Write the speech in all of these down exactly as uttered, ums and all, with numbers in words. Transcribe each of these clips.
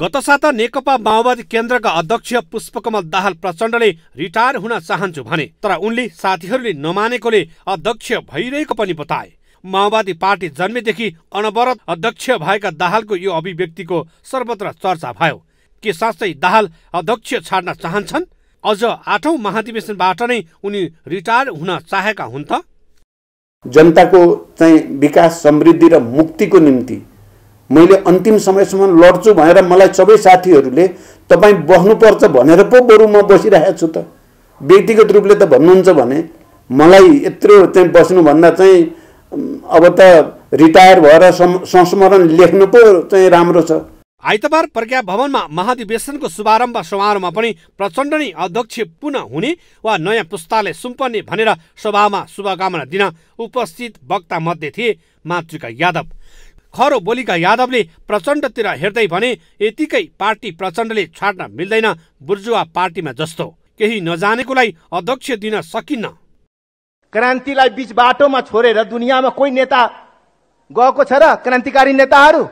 गत साता नेकपा माओवादी केन्द्रका अध्यक्ष पुष्पकमल दाहाल प्रचण्डले रिटायर हुन चाहन्छु भने तर उनले साथीहरूले नमानेकोले अध्यक्ष भइरहेको पनि बताए। माओवादी पार्टी जन्मेदेखि अनवरत अध्यक्ष भएका दाहालको यो अभिव्यक्तिको सर्वत्र चर्चा भयो। के साँच्चै दाहाल अध्यक्ष छाड्न चाहन्छन्? अझ आठौं महाधिवेशनबाट नै उनी रिटायर हुन चाहेका हुन् त? जनताको चाहिँ विकास, समृद्धि र मुक्तिको निम्ति मैले अन्तिम समयसम्म लड्छु भनेर मलाई सबै साथीहरूले तपाई बस्नुपर्छ भनेर पो बरु म बसिरहेको छु त। व्यक्तिगत रूपले त भन्नुहुन्छ भने मलाई यत्रो चाहिँ बस्नु भन्दा चाहिँ अब त रिटायर भएर संस्मरण लेख्नु पो चाहिँ राम्रो छ। आइतबार प्रज्ञा भवनमा महाधिवेशनको शुभारम्भ समारोहमा पनि प्रचण्ड नै अध्यक्ष पुनः हुने वा नयाँ पुस्ताले सुम्पर्ने भनेर सभामा शुभकामना दिन उपस्थित वक्ता मध्ये थिए मातृका यादव। खरो बोलीका यादवले प्रचण्डतिर हेर्दै भने यतिकै पार्टी प्रचण्डले छाड्न मिल्दैन बुर्जुवा पार्टीमा जस्तो, केही नजानेकोलाई अध्यक्ष दिन सकिन्न। क्रान्तिलाई बीच बाटोमा छोडेर दुनियाँमा कोही नेता गएको छ र? क्रान्तिकारी नेताहरू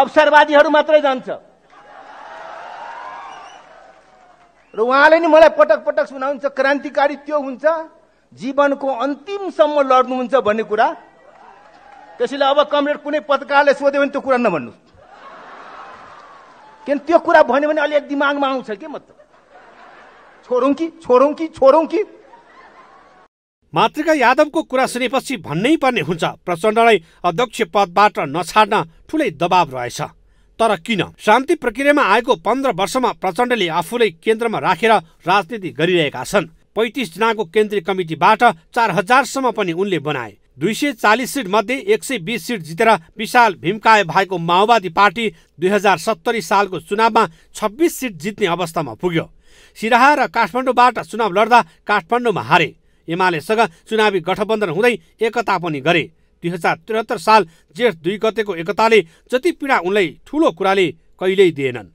अवसरवादीहरू मात्रै जान्छ र उहाँले नि मलाई पटक पटक सुनाउँछ क्रान्तिकारी त्यो हुन्छ जीवनको अन्तिमसम्म लड्नुहुन्छ भन्ने कुरा। त्यसैले अब कमरेड कुनै पत्रकारले सोध्यो भने त्यो कुरा नभन्नु, किन त्यो कुरा भन्यो भने अलिअलि दिमागमा आउँछ के मतलब। छोडौँ कि छोडौँ कि छोडौँ कि मातृका यादवको कुरा सुनेपछि भन्नै पर्ने हुन्छ प्रचण्डलाई अध्यक्ष पदबाट नछाड्न ठुलै दबाब रहेछ। तर किन? शान्ति प्रक्रियामा आएको पन्ध्र वर्षमा प्रचण्डले आफूलाई केन्द्रमा राखेर राजनीति गरिरहेका छन्। पैँतिस जनाको केन्द्रीय कमिटीबाट चार हजारसम्म पनि उनले बनाए। दुई सय चालिस सीट मध्ये एक सय बीस सीट जितेर विशाल भीमकाय भएको माओवादी पार्टी दुई हजार सत्तरी सालको चुनावमा छब्बीस सीट जित्ने अवस्थामा पुग्यो। सिराहा र काठमाडौँबाट चुनाव लड्दा काठमाडौँमा हारे। एमालेसँग चुनावी गठबन्धन हुँदै एकता पनि गरे। दुई हजार त्रिहत्तर साल जेठ दुई गतेको एकताले जति पीडा उनलाई ठुलो कुराले कहिल्यै दिएनन्।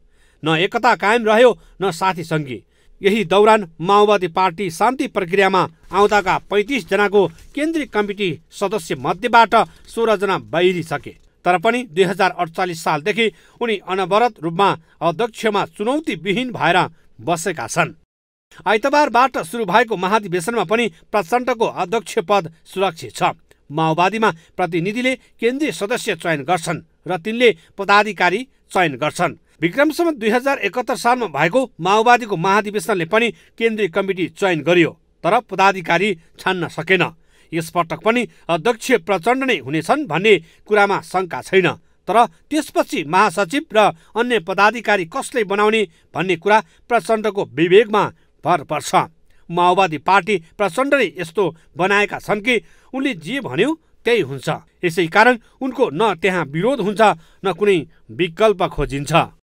न एकता कायम रह्यो न साथी सङ्गी। यही दौरान माओवादी पार्टी शान्ति प्रक्रियामा आउँदाका पैँतिस जनाको केन्द्रीय कमिटी सदस्य मध्येबाट सोह्र जना बाहिरिसके। तर पनि दुई हजार अडचालिस सालदेखि उनी अनवरत रूपमा अध्यक्षमा चुनौतीविहीन भएर बसेका छन्। आइतबारबाट सुरु भएको महाधिवेशनमा पनि प्रचण्डको अध्यक्ष पद सुरक्षित छ। माओवादीमा प्रतिनिधिले केन्द्रीय सदस्य चयन गर्छन् र तिनले पदाधिकारी चयन गर्छन्। विक्रमसम्म दुई हजार एकहत्तर सालमा भएको माओवादीको महाधिवेशनले पनि केन्द्रीय कमिटी चयन गरियो तर पदाधिकारी छान्न सकेन। यसपटक पनि अध्यक्ष प्रचण्ड नै हुनेछन् भन्ने कुरामा शङ्का छैन, तर त्यसपछि महासचिव र अन्य पदाधिकारी कसले बनाउने भन्ने कुरा प्रचण्डको विवेकमा भर पर्छ। माओवादी पार्टी प्रचण्डले यस्तो बनाएका छन् कि उनले जे भन्यो त्यही हुन्छ। यसै कारण उनको न त्यहाँ विरोध हुन्छ न कुनै विकल्प खोजिन्छ।